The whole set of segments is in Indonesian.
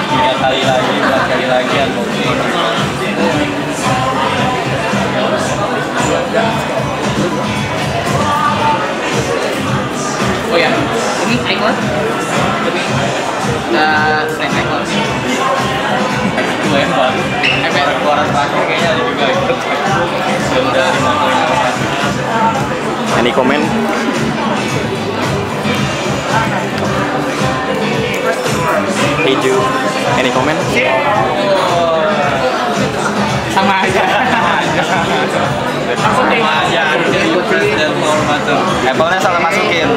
Dia kali lagi, aku oh ya, ini iPhone lebih naik iPhone. Dua iPhone, iPad keluaran terakhir kayaknya lebih baik. Sudah dimakai. Ini komen. Hijau, any comment? Sama aja. Sama aja. Apple-nya salah masukin.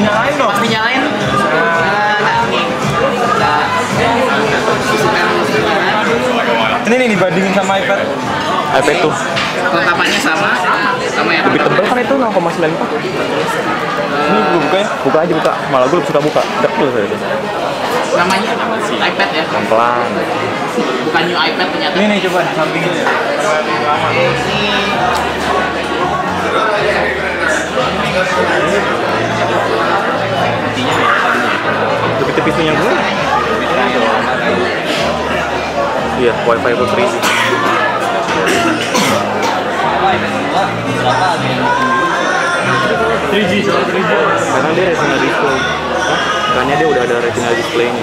Nyalain dong. Masih nyalain? Ini nih dibandingin sama iPad. iPad tuh. Kelengkapannya sama. Lebih tebal kan itu 0,94. Ini gue buka ya? Buka aja buka, malah gue suka buka. Dekil saya itu. Namanya iPad ya? Pelan-pelan. Bukan new iPad ternyata. Ini nih coba, sampingnya ya. Lebih tipis punya gue. Iya, wifi gue free. Soalnya 3G. Karena dia retina display. Karena dia udah ada retina display ini.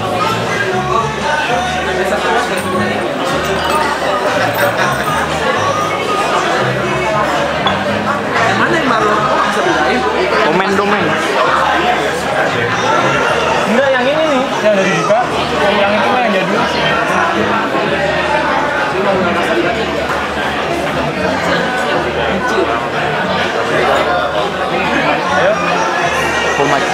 Mana yang baru? Komen. Enggak, yang ini nih, yang udah dibuka. Yang itu mah yang jadul. How much?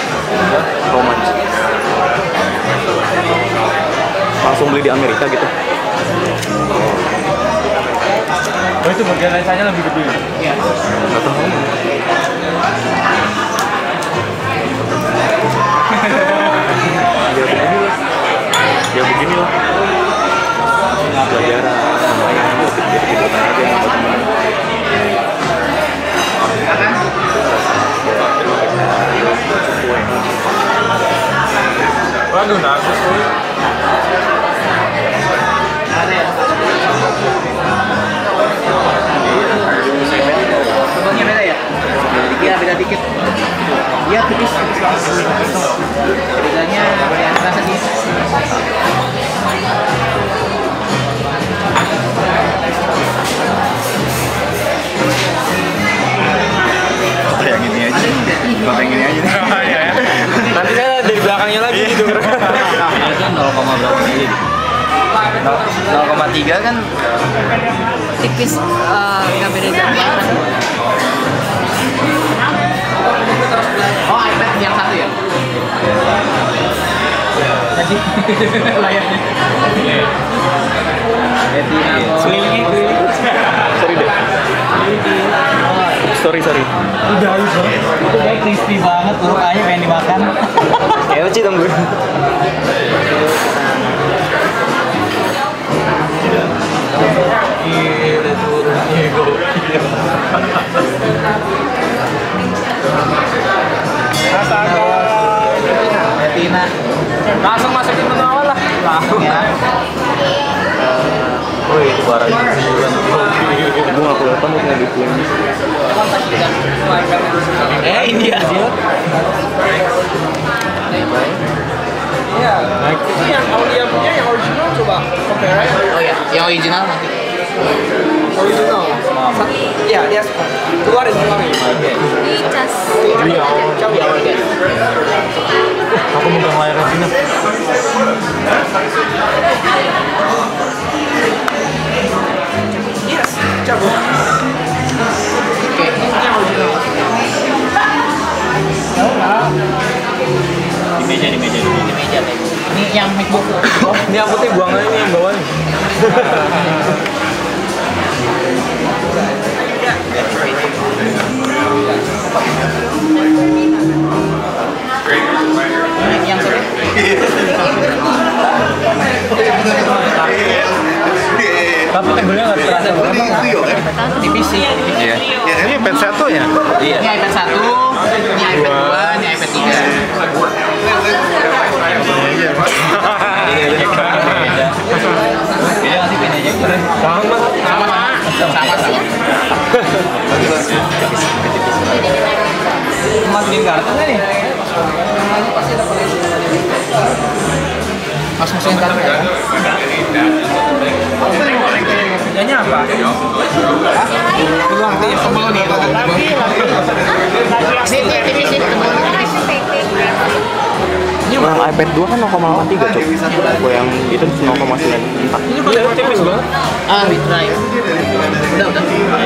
Langsung beli di Amerika gitu. Oh itu bagian lensanya lebih gede. Iya. Nggak tahu. Ya beginilah. Pelajaran lumayan buat gitu aja sama teman. Waduh, narsis dulu. Sebelumnya beda ya? Iya, beda dikit. Iya, tipis langsung. Bedanya yang terasa di yang ini aja. Nanti saya dari belakangnya lagi gitu. Kan 0, berapa ini? 0,3 kan tipis, nggak beda jauh. Oh, iPad yang satu ya? Tadi layarnya. Sorry. Udah halus banget. Itu kayak crispy banget, mukanya pengen dimakan. Ya lucu dong gue. Retina. Langsung masukin menu awal lah. Woi, suara ini gue gak kelihatan nih yang dipun. Ini hasil. Iya, ini yang audio punya yang original coba compare. Oh ya, yang original nanti. Original. Iya, dia keluarin semuanya. Ini cas. Coba awal guys. Aku mau ngelayar ke sini. Yes, jago. Oke, ini original. Di meja. Ini yang MacBook. Oh, ini yang putih buang aja nih yang bawah nih. Tapi tebelnya nggak terasa banget. Tipis sih. Iya. Ini iPad 1 ya? Iya. Ini iPad 1, ini iPad 2, ini iPad 3. Mas bikin kartu nggak nih? Pasti ada koleksi. Mas masukin kartu ya? Kerjanya apa? Peluang TV tebel nih. Yang iPad 2 kan 0,3 cok. Gue yang itu 0,94. Ini paling tipis banget. Ah, retry. Udah.